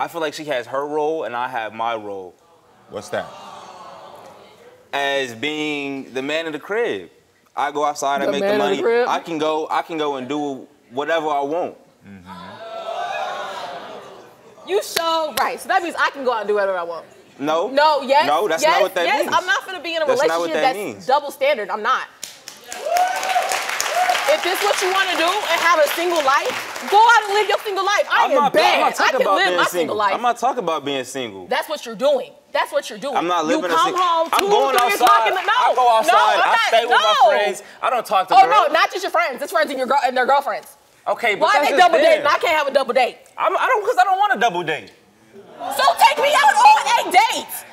I feel like she has her role and I have my role. What's that? As being the man in the crib. I go outside, I make the money. I can go and do whatever I want. Mm-hmm. You show right. So that means I can go out and do whatever I want. No. No, yes. No, that's not what that means. I'm not gonna be in a relationship that's double standard. I'm not. If this is what you want to do and have a single life, go out and live your single life. I am bad. I can live my single life. I'm not talking about being single. That's what you're doing. That's what you're doing. I'm not living a single life. You come home 2 or 3 o'clock in the night. I go outside. I stay with my friends. I don't talk to girls. Oh, no, not just your friends. It's friends and their girlfriends. Okay, but why they double date? I can't have a double date. I don't, because I don't want a double date. So take me out on a date.